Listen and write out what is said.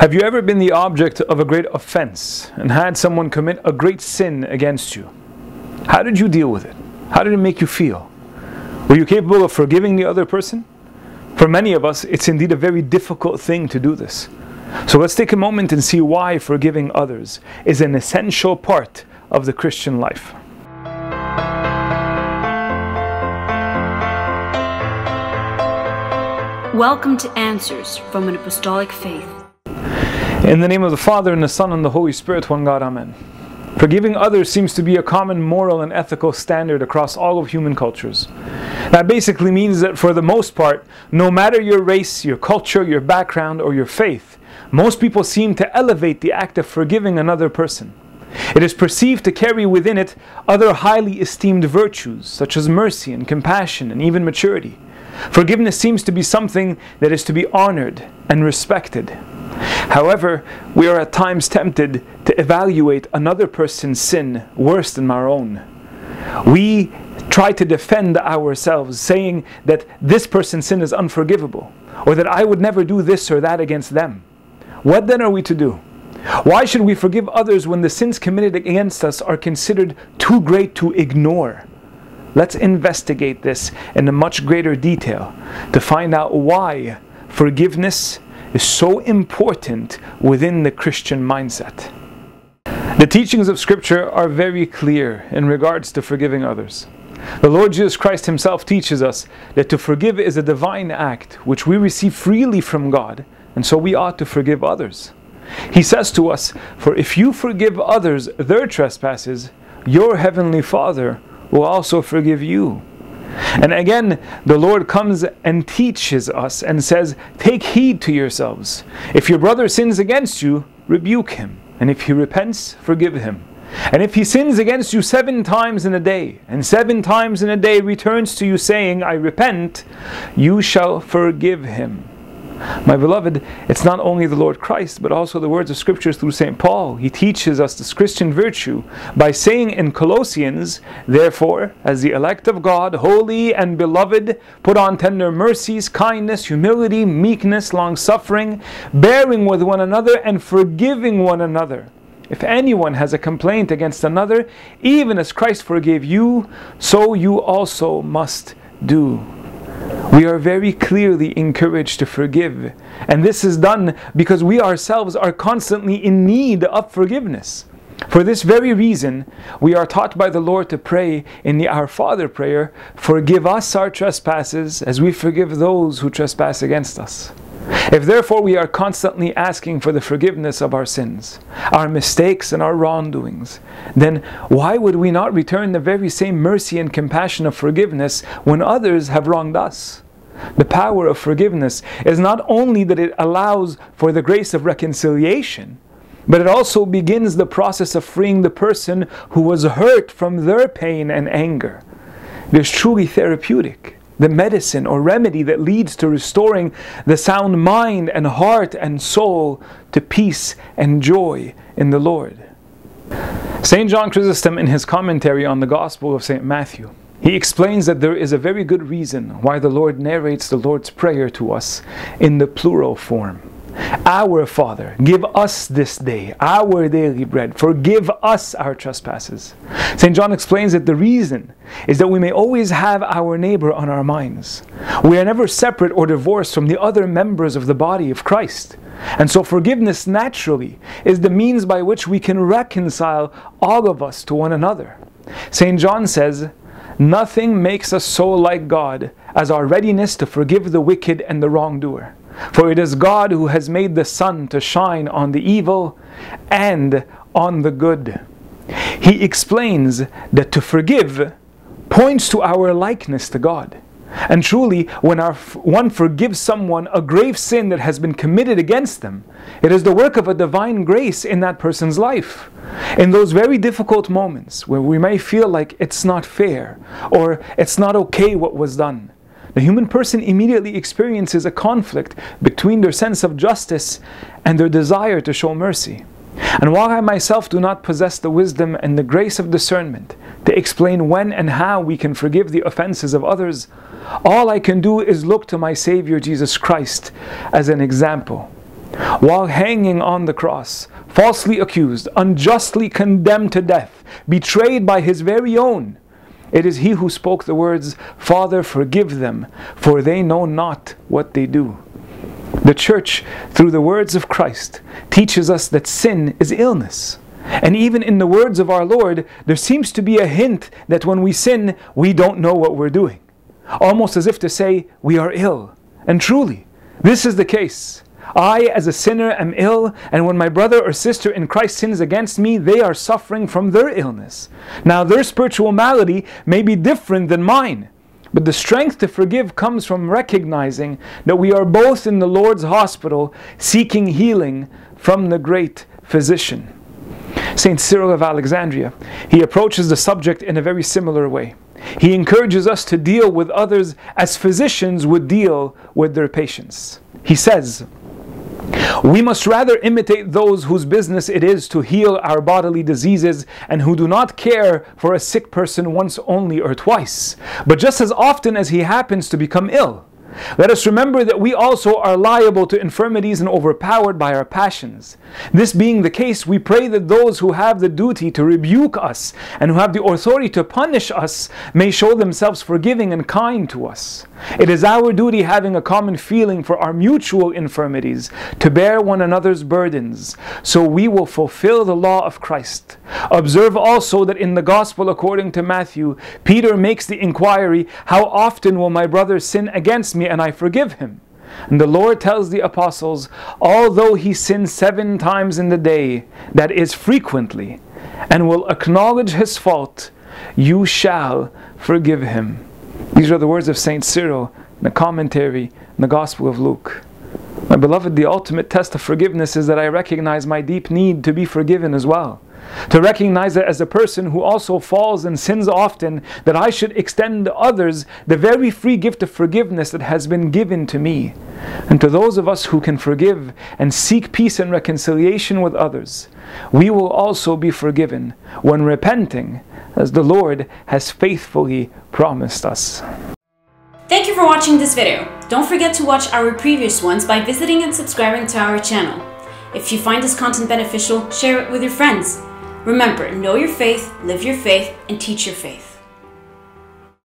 Have you ever been the object of a great offense and had someone commit a great sin against you? How did you deal with it? How did it make you feel? Were you capable of forgiving the other person? For many of us, it's indeed a very difficult thing to do this. So let's take a moment and see why forgiving others is an essential part of the Christian life. Welcome to Answers from an Apostolic Faith. In the name of the Father, and the Son, and the Holy Spirit, one God, Amen. Forgiving others seems to be a common moral and ethical standard across all of human cultures. That basically means that for the most part, no matter your race, your culture, your background, or your faith, most people seem to elevate the act of forgiving another person. It is perceived to carry within it other highly esteemed virtues, such as mercy and compassion and even maturity. Forgiveness seems to be something that is to be honored and respected. However, we are at times tempted to evaluate another person's sin worse than our own. We try to defend ourselves, saying that this person's sin is unforgivable, or that I would never do this or that against them. What then are we to do? Why should we forgive others when the sins committed against us are considered too great to ignore? Let's investigate this in a much greater detail to find out why forgiveness is so important within the Christian mindset. The teachings of Scripture are very clear in regards to forgiving others. The Lord Jesus Christ Himself teaches us that to forgive is a divine act which we receive freely from God, and so we ought to forgive others. He says to us, "For if you forgive others their trespasses, your heavenly Father will also forgive you." And again, the Lord comes and teaches us and says, "Take heed to yourselves. If your brother sins against you, rebuke him. And if he repents, forgive him. And if he sins against you 7 times in a day, and 7 times in a day returns to you saying, 'I repent,' you shall forgive him." My beloved, it's not only the Lord Christ, but also the words of Scriptures through St. Paul. He teaches us this Christian virtue by saying in Colossians, "Therefore, as the elect of God, holy and beloved, put on tender mercies, kindness, humility, meekness, long-suffering, bearing with one another and forgiving one another. If anyone has a complaint against another, even as Christ forgave you, so you also must do." We are very clearly encouraged to forgive, and this is done because we ourselves are constantly in need of forgiveness. For this very reason, we are taught by the Lord to pray in the Our Father prayer, "Forgive us our trespasses as we forgive those who trespass against us." If therefore we are constantly asking for the forgiveness of our sins, our mistakes and our wrongdoings, then why would we not return the very same mercy and compassion of forgiveness when others have wronged us? The power of forgiveness is not only that it allows for the grace of reconciliation, but it also begins the process of freeing the person who was hurt from their pain and anger. It is truly therapeutic, the medicine or remedy that leads to restoring the sound mind and heart and soul to peace and joy in the Lord. Saint John Chrysostom, in his commentary on the Gospel of Saint Matthew, he explains that there is a very good reason why the Lord narrates the Lord's Prayer to us in the plural form. "Our Father, give us this day our daily bread. Forgive us our trespasses." St. John explains that the reason is that we may always have our neighbor on our minds. We are never separate or divorced from the other members of the body of Christ. And so forgiveness naturally is the means by which we can reconcile all of us to one another. St. John says, "Nothing makes us so like God as our readiness to forgive the wicked and the wrongdoer. For it is God who has made the sun to shine on the evil and on the good." He explains that to forgive points to our likeness to God. And truly, when one forgives someone a grave sin that has been committed against them, it is the work of a divine grace in that person's life. In those very difficult moments where we may feel like it's not fair or it's not okay what was done, the human person immediately experiences a conflict between their sense of justice and their desire to show mercy. And while I myself do not possess the wisdom and the grace of discernment to explain when and how we can forgive the offenses of others, all I can do is look to my Savior Jesus Christ as an example. while hanging on the cross, falsely accused, unjustly condemned to death, betrayed by his very own, it is he who spoke the words, "Father, forgive them, for they know not what they do." The Church, through the words of Christ, teaches us that sin is illness. And even in the words of our Lord, there seems to be a hint that when we sin, we don't know what we're doing. Almost as if to say, we are ill. And truly, this is the case. I, as a sinner, am ill, and when my brother or sister in Christ sins against me, they are suffering from their illness. Now, their spiritual malady may be different than mine, but the strength to forgive comes from recognizing that we are both in the Lord's hospital, seeking healing from the great physician. Saint Cyril of Alexandria, he approaches the subject in a very similar way. He encourages us to deal with others as physicians would deal with their patients. He says, "We must rather imitate those whose business it is to heal our bodily diseases and who do not care for a sick person once only or twice, but just as often as he happens to become ill. Let us remember that we also are liable to infirmities and overpowered by our passions. This being the case, we pray that those who have the duty to rebuke us and who have the authority to punish us may show themselves forgiving and kind to us. It is our duty, having a common feeling for our mutual infirmities, to bear one another's burdens, so we will fulfill the law of Christ. Observe also that in the Gospel according to Matthew, Peter makes the inquiry, 'How often will my brother sin against me and I forgive him?' And the Lord tells the apostles, 'Although he sins 7 times in the day, that is frequently, and will acknowledge his fault, you shall forgive him.'" These are the words of Saint Cyril in a commentary in the Gospel of Luke. My beloved, the ultimate test of forgiveness is that I recognize my deep need to be forgiven as well. To recognize that as a person who also falls and sins often, that I should extend to others the very free gift of forgiveness that has been given to me. And to those of us who can forgive and seek peace and reconciliation with others, we will also be forgiven when repenting, as the Lord has faithfully promised us. Thank you for watching this video. Don't forget to watch our previous ones by visiting and subscribing to our channel. If you find this content beneficial, share it with your friends. Remember, know your faith, live your faith, and teach your faith.